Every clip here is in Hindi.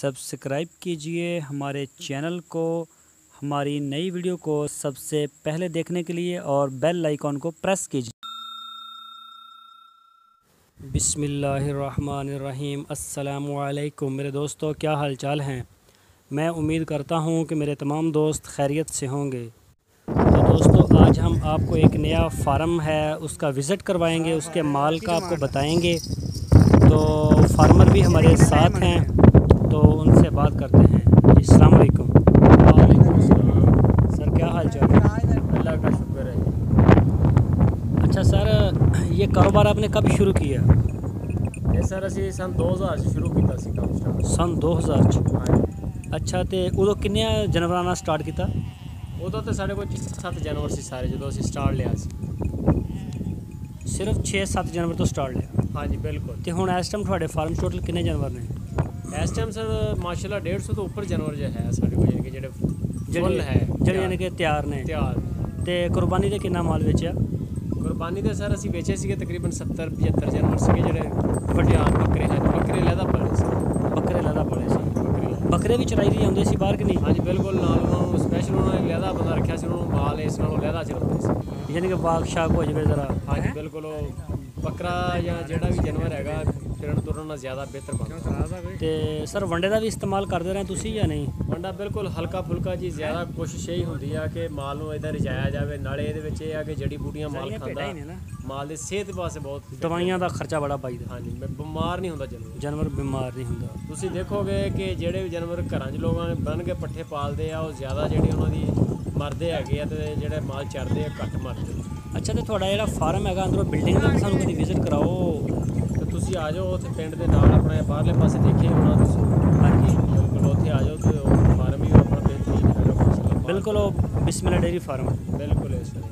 सब्सक्राइब कीजिए हमारे चैनल को हमारी नई वीडियो को सबसे पहले देखने के लिए और बेल आइकॉन को प्रेस कीजिए। बिस्मिल्लाहिर्रहमानिर्रहीम। अस्सलामुअलैकुम मेरे दोस्तों, क्या हालचाल हैं। मैं उम्मीद करता हूं कि मेरे तमाम दोस्त खैरियत से होंगे। तो दोस्तों आज हम आपको एक नया फार्म है उसका विज़िट करवाएंगे, उसके माल का आपको बताएँगे। तो फार्मर भी हमारे साथ हैं तो उनसे बात करते हैं। अस्सलाम वालेकुम। वालेकुम अस्सलाम। सर क्या हाल चाल है? अल्लाह का शुक्र है। अच्छा सर, ये कारोबार आपने कब शुरू किया? ये सर असी सन 2000 शुरू किया सी काम स्टार्ट। सन 2000। अच्छा तो उदो किन्ने जानवरों ने स्टार्ट किया? उदो तो साढ़े कोई 6-7 जानवर से सारे जो असी स्टार्ट लिया सी। सिर्फ 6-7 जानवर तो स्टार्ट लिया? हाँ जी बिल्कुल। तो हुण इस टाइम तुहाडे फार्म टोटल किन्ने जानवर ने? इस टाइम सर माशाल्लाह 150 तो ऊपर जानवर जो है साढ़े कोल, यानी कि जेड़े है जेड़े यानी कि तैयार ने। तैयार ते कुर्बानी दे कितना माल बेचा? कुर्बानी दे सर असी बेचे सी तकरीबन 70-75 जानवर सी जेड़े बड़े आम बकरे है। बकरे लैदा पड़े सर, बकरे लैदा पड़े सर। बकरे भी चराई दी आंदे सी बाहर कि नहीं? हां जी बिल्कुल, नाल उन्होंने स्पेशल उन्होंने लैदा बंदा रखा सी, उन्होंने माल इस नाल लैदा चराते सी, यानी कि बाग शाग हो जावे जरा। हां जी बिल्कुल, बकरा या जेड़ा भी जानवर हैगा फिरन तुरन ना ज़्यादा बेहतर बनता है। तो सर वंडे का भी इस्तेमाल करते रहे तुसी या नहीं? वंडा बिल्कुल हल्का फुल्का जी, ज़्यादा कोशिश यही होंगी है कि माल में इधर रजाया जाए, नाले ये है कि जड़ी बूटियां माल खाता, माल की सेहत वास्ते बहुत दवाइयां का खर्चा बड़ा पाई। हाँ जी बीमार नहीं होंदा जानवर, जानवर बीमार नहीं होंदा। तुसी देखोगे कि जेड़े भी जानवर घरां च लोगां ने बन के पट्ठे पालते हैं और ज़्यादा जी उन्होंने मरते है, तो जो माल चरते हैं घट मरते। अच्छा तो थोड़ा जो फार्म है अंदरों बिल्डिंग का सानूं कभी विजिट कराओ। ਤੁਸੀਂ ਆ ਜਾਓ ਉੱਥੇ ਪਿੰਡ ਦੇ ਨਾਲ ਆਪਣੇ ਬਾਹਰਲੇ ਪਾਸੇ ਦੇਖੇ ਹੋਣਾ ਤੁਸੀਂ। ਹਾਂਜੀ ਬਿਲਕੁਲ ਉੱਥੇ ਆ ਜਾਓ ਤੇ ਉਹ ਫਾਰਮ ਵੀ ਆਪਣਾ ਬੇਹਤਰੀਨ ਬਿਲਕੁਲ ਉਹ ਬਿਸਮਿਲ੍ਲਾ ਡੇਰੀ ਫਾਰਮ ਬਿਲਕੁਲ ਇਸ ਤਰ੍ਹਾਂ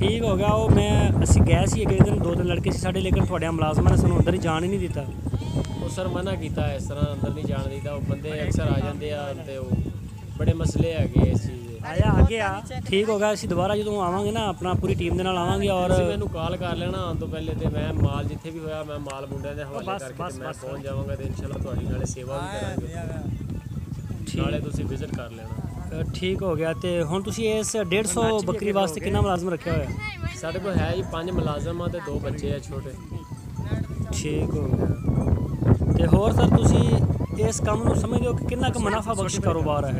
ਠੀਕ ਹੋ ਗਿਆ। ਉਹ ਮੈਂ ਅਸੀਂ ਗਏ ਸੀ ਇੱਕ ਦਿਨ, 2 ਦਿਨ ਲੜਕੇ ਸੀ ਸਾਡੇ, ਲੇਕਿਨ ਤੁਹਾਡੇ ਮੁਲਾਜ਼ਮਾਂ ਨੇ ਸਾਨੂੰ ਅੰਦਰ ਹੀ ਜਾਣ ਹੀ ਨਹੀਂ ਦਿੱਤਾ। ਉਹ ਸਰ ਮਨਾ ਕੀਤਾ ਇਸ ਤਰ੍ਹਾਂ ਅੰਦਰ ਨਹੀਂ ਜਾਣ ਦਿੱਤਾ। ਉਹ ਬੰਦੇ ਅਕਸਰ ਆ ਜਾਂਦੇ ਆ ਤੇ ਉਹ ਬੜੇ ਮਸਲੇ ਹੈਗੇ ਇਸ ਚੀਜ਼ ਦੇ। ਆਇਆ ਆ ਗਿਆ ਠੀਕ ਹੋ ਗਿਆ। ਅਸੀਂ ਦੁਬਾਰਾ ਜਦੋਂ ਆਵਾਂਗੇ ਨਾ ਆਪਣਾ ਪੂਰੀ ਟੀਮ ਦੇ ਨਾਲ ਆਵਾਂਗੇ। ਔਰ ਮੈਨੂੰ ਕਾਲ ਕਰ ਲੈਣਾ ਆਉਣ ਤੋਂ ਪਹਿਲੇ, ਤੇ ਮੈਂ ਮਾਲ ਜਿੱਥੇ ਵੀ ਹੋਇਆ ਮੈਂ ਮਾਲ ਮੁੰਡਿਆਂ ਦੇ ਹਵਾਲੇ ਕਰਕੇ ਤੇ ਮੈਂ ਪਹੁੰਚ ਜਾਵਾਂਗਾ ਤੇ ਇਨਸ਼ਾਅੱਲਾ ਤੁਹਾਡੀ ਨਾਲੇ ਸੇਵਾ ਵੀ ਕਰਾਂਗੇ, ਨਾਲੇ ਤੁਸੀਂ ਵਿਜ਼ਿਟ ਕਰ ਲੈਣਾ। ਠੀਕ ਹੋ ਗਿਆ। ਤੇ ਹੁਣ ਤੁਸੀਂ ਇਸ 150 ਬੱਕਰੀ ਵਾਸਤੇ ਕਿੰਨਾ ਮੁਲਾਜ਼ਮ ਰੱਖਿਆ ਹੋਇਆ? ਸਾਡੇ ਕੋਲ ਹੈ ਜੀ 5 ਮੁਲਾਜ਼ਮ ਆ ਤੇ 2 ਬੱਚੇ ਆ ਛੋਟੇ। ਠੀਕ ਹੋ ਗਿਆ। ਤੇ ਹੋਰ ਸਰ ਤੁਸੀਂ ਇਸ ਕੰਮ ਨੂੰ ਸਮਝਦੇ ਹੋ ਕਿ ਕਿੰਨਾ ਕੁ ਮੁਨਾਫਾ ਬਖਸ਼ ਕਾਰੋਬਾਰ ਹੈ?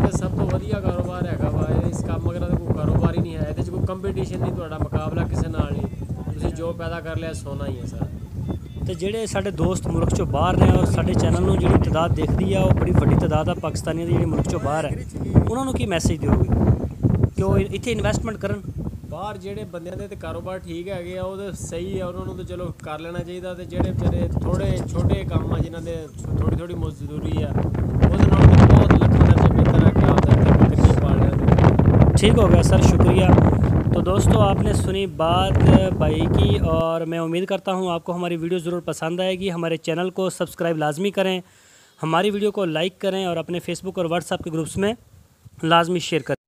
ये सब तो वधिया कारोबार हैगा वा। इस काम मगर तो कोई कारोबार ही नहीं है, ये कोई कंपीटिशन नहीं, थोड़ा मुकाबला किसी नाल नहीं, तुसीं जो पैदा कर लिया सोना ही है सर। तो जेडे साडे दोस्त मुल्क चो बाहर ने और साडे चैनल नूं जिहड़ी तादाद देखदी है, वो बड़ी वड्डी तादाद है पाकिस्तानियों दी जिहड़ी मुल्क चो बाहर है, उन्हां नूं की मैसेज दोगे कि वो इत्थे इन्वेस्टमेंट करन? बाहर जेडे बंदियां दे ते कारोबार ठीक हैगे आ, ओह सही है, उन्हां नूं तो चलो कर लेना चाहिए। तो जेडे बेचारे थोड़े छोटे काम आ जिन्हां दे थोड़ी थोड़ी मजदूरी है, उस नाल तो बहुत लखा दा बेहतर है। ठीक हो गया सर, शुक्रिया। तो दोस्तों आपने सुनी बात भाई की, और मैं उम्मीद करता हूं आपको हमारी वीडियो ज़रूर पसंद आएगी। हमारे चैनल को सब्सक्राइब लाजमी करें, हमारी वीडियो को लाइक करें और अपने फेसबुक और व्हाट्सएप के ग्रुप्स में लाजमी शेयर करें।